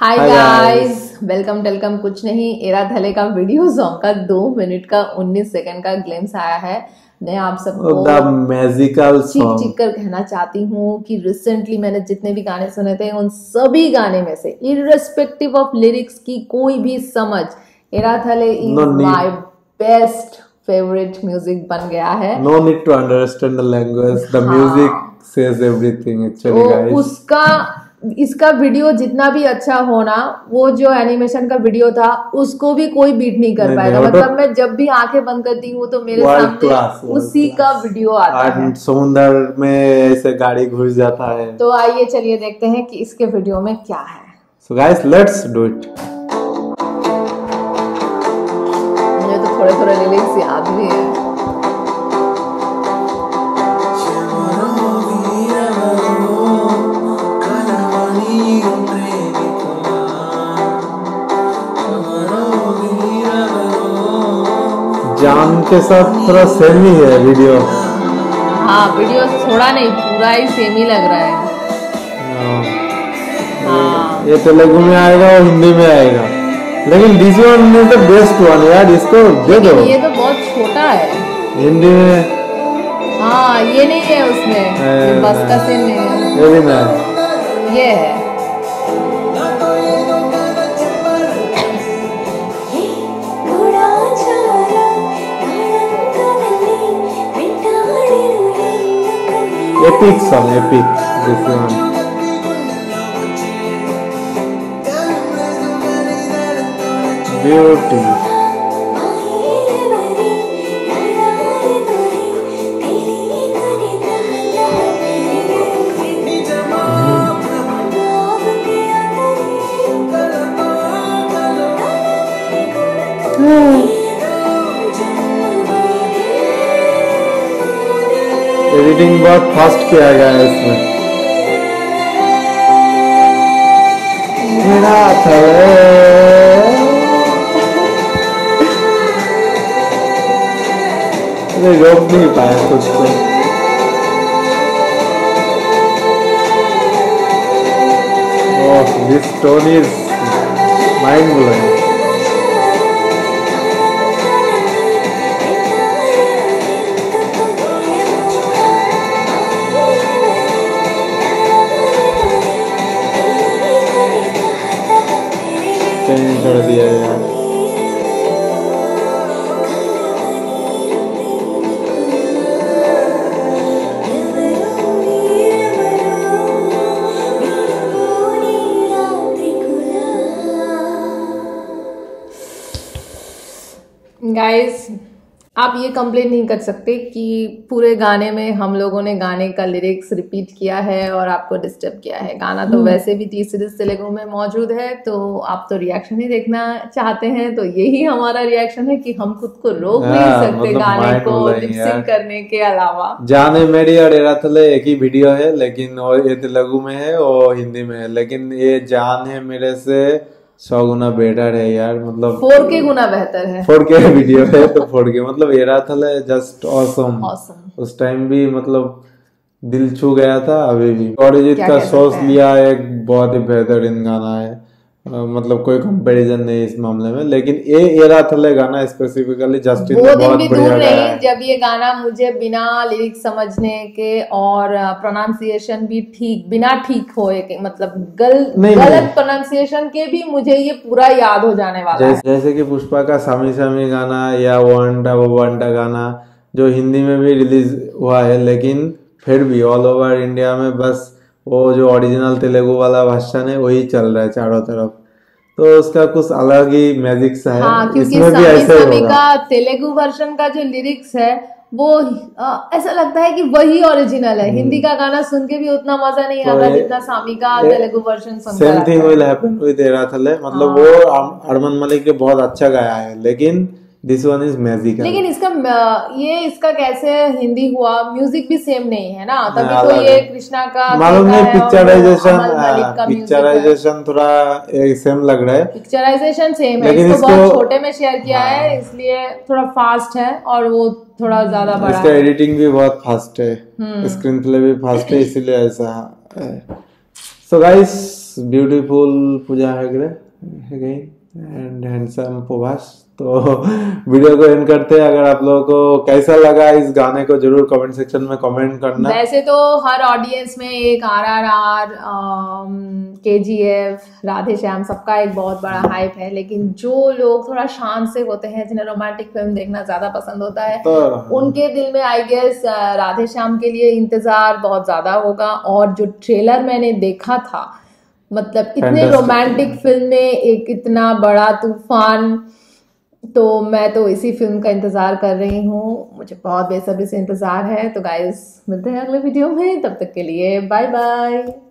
Hi guys, welcome कुछ नहीं ए राधले का वीडियो सॉन्ग का 2 मिनट का 19 सेकंड का ग्लिम्स आया है। मैं आप सबको चीख कर कहना चाहती हूँ कि रिसेंटली मैंने जितने भी गाने सुने थे उन सभी गाने में से इररेस्पेक्टिव ऑफ लिरिक्स की कोई भी समझ Ee Raathale is my best favourite music बन गया है। No need to understand the language, the music says everything actually guys. उसका इसका वीडियो जितना भी अच्छा होना, वो जो एनिमेशन का वीडियो था उसको भी कोई बीट नहीं कर पाएगा। मतलब मैं जब भी आंखें बंद करती हूँ तो मेरे सामने उसी का वीडियो आता है। समुंदर में ऐसे गाड़ी घुस जाता है। तो आइए चलिए देखते हैं कि इसके वीडियो में क्या है। So guys, let's do it. मुझे तो थोड़े लिरिक्स याद भी है। जान के साथ थोड़ा सेम ही है वीडियो। हाँ, वीडियो थोड़ा नहीं पूरा ही सेम ही लग रहा है। हाँ, ये तेलुगु में आएगा और हिंदी में आएगा, लेकिन this one is the best one यार, इसको दे दो। ये तो बहुत छोटा है हिंदी में। हाँ, ये नहीं है उसमें, ये बस का सीन नहीं है, ये नहीं, ये है। Epic song, epic this one. Beauty. Editing बहुत फास्ट किया गया है इसमें। रोक नहीं पाया कुछ को। Oh, this story is mind blowing. कर दिया यार। गाइस, आप ये कंप्लेन नहीं कर सकते कि पूरे गाने में हम लोगों ने गाने का लिरिक्स रिपीट किया है और आपको डिस्टर्ब किया है। गाना तो वैसे भी T-Series तेलुगु में मौजूद है, तो आप तो रिएक्शन ही देखना चाहते हैं, तो यही हमारा रिएक्शन है कि हम खुद को रोक नहीं सकते गाने को लिपसिंग करने के अलावा। जाने मेरी और ए राधले एक ही वीडियो है, लेकिन ये तेलुगु में है और हिंदी में है, लेकिन ये जान है मेरे से 100 गुना बेटर है यार। मतलब 4K गुना बेहतर है। 4K वीडियो है तो 4K मतलब ए राधले जस्ट ऑसम। उस टाइम भी मतलब दिल छू गया था, अभी भी। अरिजीत का सोच लिया एक बहुत ही बेहतरीन गाना है, मतलब कोई कंपैरिजन नहीं इस मामले में। लेकिन ए राधले गाना स्पेसिफिकली जस्ट बहुत बढ़िया है। जब ये गाना मुझे बिना लिरिक्स समझने के और प्रोनाउंसिएशन भी बिना ठीक होए, मतलब गलत प्रोनाउंसिएशन के भी मुझे ये पूरा याद हो जाने वाला है। जैसे कि पुष्पा का सामी गाना या वांडा गाना, जो हिंदी में भी रिलीज हुआ है, लेकिन फिर भी ऑल ओवर इंडिया में बस वो जो ओरिजिनल तेलुगु वाला भाषण है वही चल रहा है चारों तरफ, तो उसका कुछ अलग ही मैजिक सा है। हाँ, इसमें भी ऐसे होगा। तेलुगु वर्जन का जो लिरिक्स है वो ऐसा लगता है कि वही ओरिजिनल है। हिंदी का गाना सुन के भी उतना मजा नहीं आता जितना सामी का तेलुगु वर्जन सुन। Same thing will happen with ए राधले, मतलब वो अरमान मलिक के बहुत अच्छा गाया है, लेकिन This one is magical. लेकिन इसका कैसे हिंदी हुआ? म्यूजिक भी सेम नहीं है ना, तभी तो ये कृष्णा का मालूम नहीं। पिक्चराइजेशन थोड़ा सेम लग रहा है। पिक्चराइजेशन सेम है, इसको बहुत छोटे में शेयर किया है, इसलिए थोड़ा फास्ट है और वो थोड़ा ज्यादा बड़ा है। इसका एडिटिंग भी बहुत फास्ट है, स्क्रीन प्ले भी फास्ट है, इसीलिए ऐसा है। So guys, beautiful Pooja Hegde and handsome Povas. तो वीडियो को एंड करते हैं। अगर आप लोगों को कैसा लगा इस गाने को जरूर कमेंट सेक्शन में कमेंट करना। वैसे तो हर ऑडियंस में एक RRR, KGF, राधे श्याम सबका एक बहुत बड़ा हाइप है, लेकिन जो लोग थोड़ा शांत से होते हैं जिन्हें रोमांटिक फिल्म देखना ज्यादा पसंद होता है तो, उनके दिल में आई गेस राधे श्याम के लिए इंतजार बहुत ज्यादा होगा। और जो ट्रेलर मैंने देखा था, मतलब इतने रोमांटिक फिल्म में एक इतना बड़ा तूफान, तो मैं तो इसी फिल्म का इंतजार कर रही हूँ, मुझे बहुत बेसब्री से इंतजार है। तो गाइस मिलते हैं अगले वीडियो में, तब तक के लिए बाय बाय।